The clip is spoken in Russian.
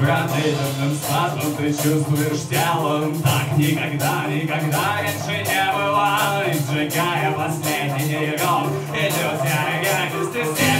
Продлинным спазмом ты чувствуешь телом, так никогда, никогда раньше не бывало. И сжигая последний нейрон, иллюзия реальности.